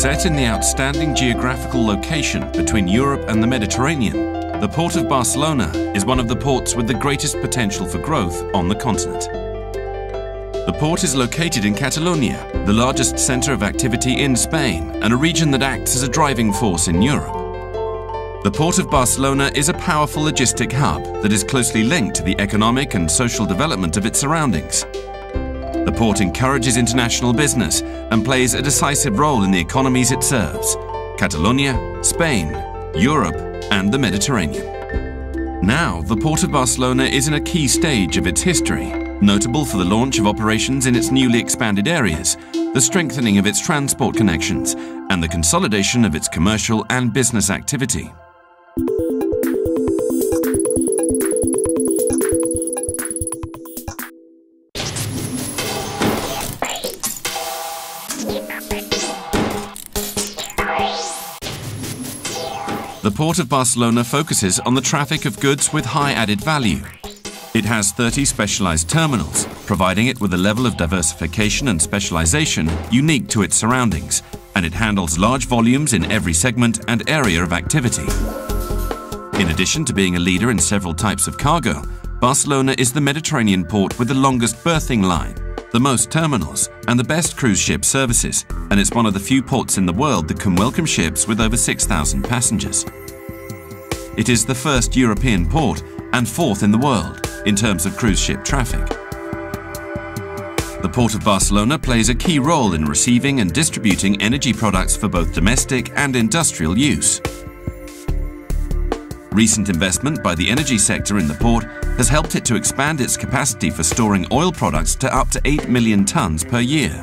Set in the outstanding geographical location between Europe and the Mediterranean, the port of Barcelona is one of the ports with the greatest potential for growth on the continent. The port is located in Catalonia, the largest centre of activity in Spain and a region that acts as a driving force in Europe. The port of Barcelona is a powerful logistic hub that is closely linked to the economic and social development of its surroundings. The port encourages international business and plays a decisive role in the economies it serves: Catalonia, Spain, Europe, and the Mediterranean. Now, the Port of Barcelona is in a key stage of its history, notable for the launch of operations in its newly expanded areas, the strengthening of its transport connections, and the consolidation of its commercial and business activity. The Port of Barcelona focuses on the traffic of goods with high added value. It has 30 specialized terminals, providing it with a level of diversification and specialization unique to its surroundings, and it handles large volumes in every segment and area of activity. In addition to being a leader in several types of cargo, Barcelona is the Mediterranean port with the longest berthing line, the most terminals, and the best cruise ship services, and it's one of the few ports in the world that can welcome ships with over 6,000 passengers. It is the first European port and fourth in the world in terms of cruise ship traffic. The Port of Barcelona plays a key role in receiving and distributing energy products for both domestic and industrial use. Recent investment by the energy sector in the port has helped it to expand its capacity for storing oil products to up to 8 million tonnes per year.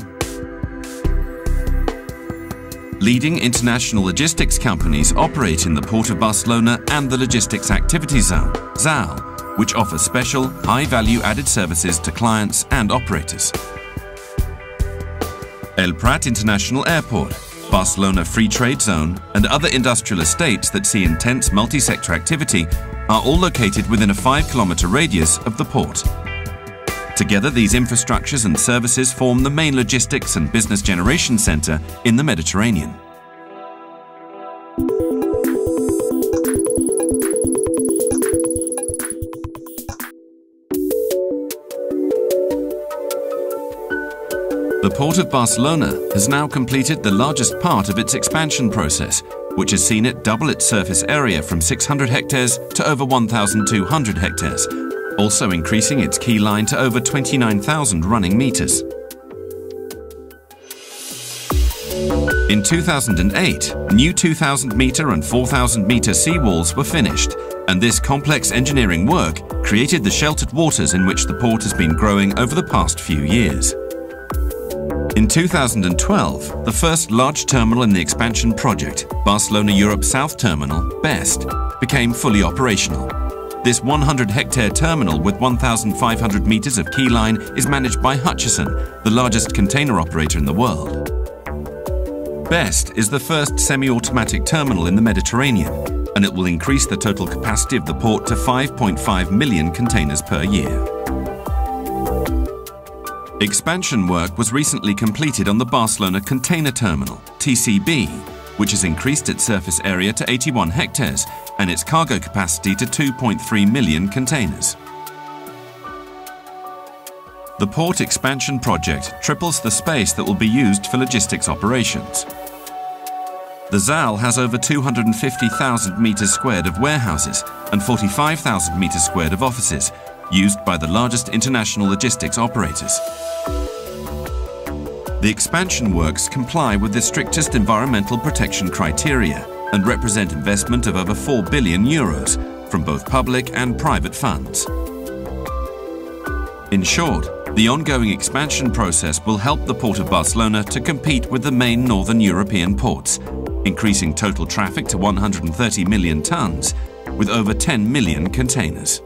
Leading international logistics companies operate in the Port of Barcelona and the Logistics Activity Zone, ZAL, which offers special, high-value added services to clients and operators. El Prat International Airport, Barcelona Free Trade Zone, and other industrial estates that see intense multi-sector activity are all located within a 5-kilometre radius of the port. Together, these infrastructures and services form the main logistics and business generation centre in the Mediterranean. The Port of Barcelona has now completed the largest part of its expansion process, which has seen it double its surface area from 600 hectares to over 1,200 hectares, also increasing its quay line to over 29,000 running meters. In 2008, new 2,000-meter and 4,000-meter seawalls were finished, and this complex engineering work created the sheltered waters in which the port has been growing over the past few years. In 2012, the first large terminal in the expansion project, Barcelona Europe South Terminal, BEST, became fully operational. This 100-hectare terminal with 1,500 meters of quay line is managed by Hutchison, the largest container operator in the world. BEST is the first semi-automatic terminal in the Mediterranean, and it will increase the total capacity of the port to 5.5 million containers per year. Expansion work was recently completed on the Barcelona Container Terminal, TCB, which has increased its surface area to 81 hectares and its cargo capacity to 2.3 million containers. The port expansion project triples the space that will be used for logistics operations. The ZAL has over 250,000 meters squared of warehouses and 45,000 meters squared of offices, used by the largest international logistics operators. The expansion works comply with the strictest environmental protection criteria and represent investment of over 4 billion euros from both public and private funds. In short, the ongoing expansion process will help the Port of Barcelona to compete with the main northern European ports, increasing total traffic to 130 million tonnes with over 10 million containers.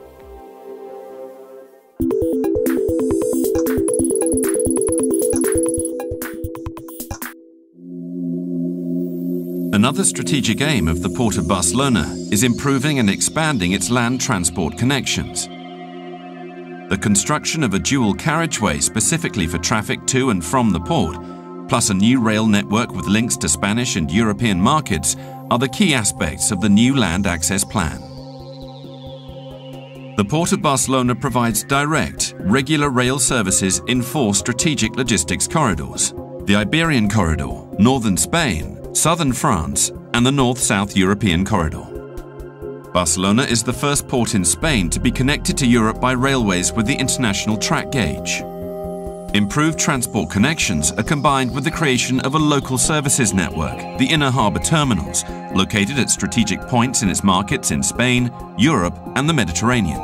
Another strategic aim of the Port of Barcelona is improving and expanding its land transport connections. The construction of a dual carriageway specifically for traffic to and from the port plus a new rail network with links to Spanish and European markets are the key aspects of the new land access plan. The Port of Barcelona provides direct, regular rail services in 4 strategic logistics corridors: the Iberian Corridor, northern Spain, southern France, and the north-south European Corridor. Barcelona is the first port in Spain to be connected to Europe by railways with the international track gauge. Improved transport connections are combined with the creation of a local services network, the inner harbour terminals, located at strategic points in its markets in Spain, Europe and the Mediterranean.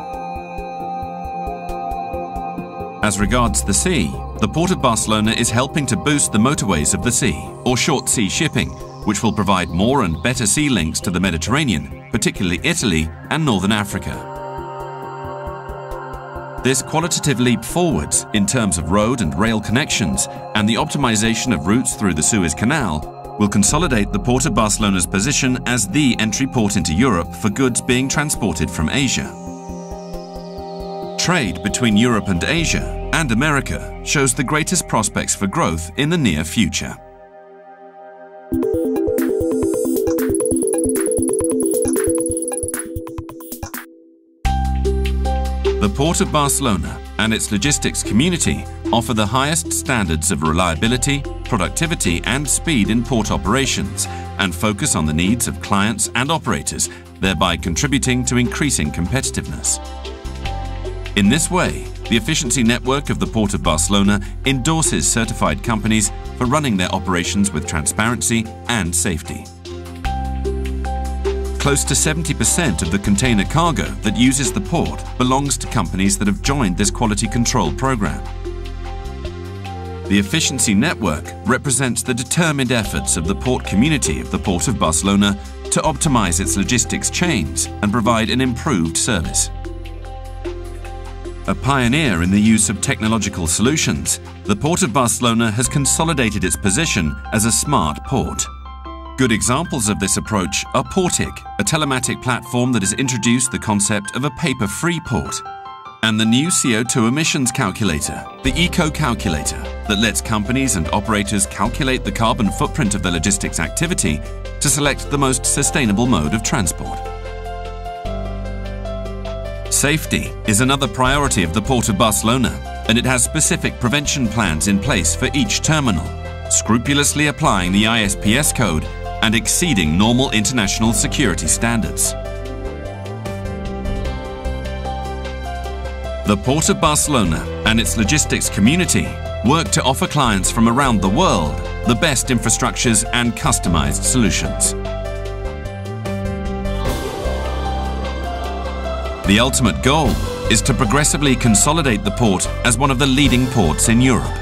As regards the sea, the Port of Barcelona is helping to boost the motorways of the sea, or short sea shipping, which will provide more and better sea links to the Mediterranean, particularly Italy and northern Africa. This qualitative leap forwards, in terms of road and rail connections, and the optimization of routes through the Suez Canal, will consolidate the Port of Barcelona's position as the entry port into Europe for goods being transported from Asia. Trade between Europe and Asia, and America, shows the greatest prospects for growth in the near future. The Port of Barcelona and its logistics community offer the highest standards of reliability, productivity and speed in port operations and focus on the needs of clients and operators, thereby contributing to increasing competitiveness. In this way, the efficiency network of the Port of Barcelona endorses certified companies for running their operations with transparency and safety. Close to 70% of the container cargo that uses the port belongs to companies that have joined this quality control program. The efficiency network represents the determined efforts of the port community of the Port of Barcelona to optimize its logistics chains and provide an improved service. A pioneer in the use of technological solutions, the Port of Barcelona has consolidated its position as a smart port. Good examples of this approach are Portic, a telematic platform that has introduced the concept of a paper-free port, and the new CO2 emissions calculator, the Eco-Calculator, that lets companies and operators calculate the carbon footprint of their logistics activity to select the most sustainable mode of transport. Safety is another priority of the Port of Barcelona, and it has specific prevention plans in place for each terminal, scrupulously applying the ISPS code and exceeding normal international security standards. The Port of Barcelona and its logistics community work to offer clients from around the world the best infrastructures and customized solutions. The ultimate goal is to progressively consolidate the port as one of the leading ports in Europe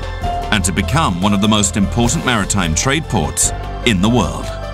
and to become one of the most important maritime trade ports in the world.